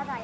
चले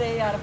दे यार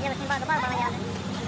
Dia mesti bawa ke bawah ya.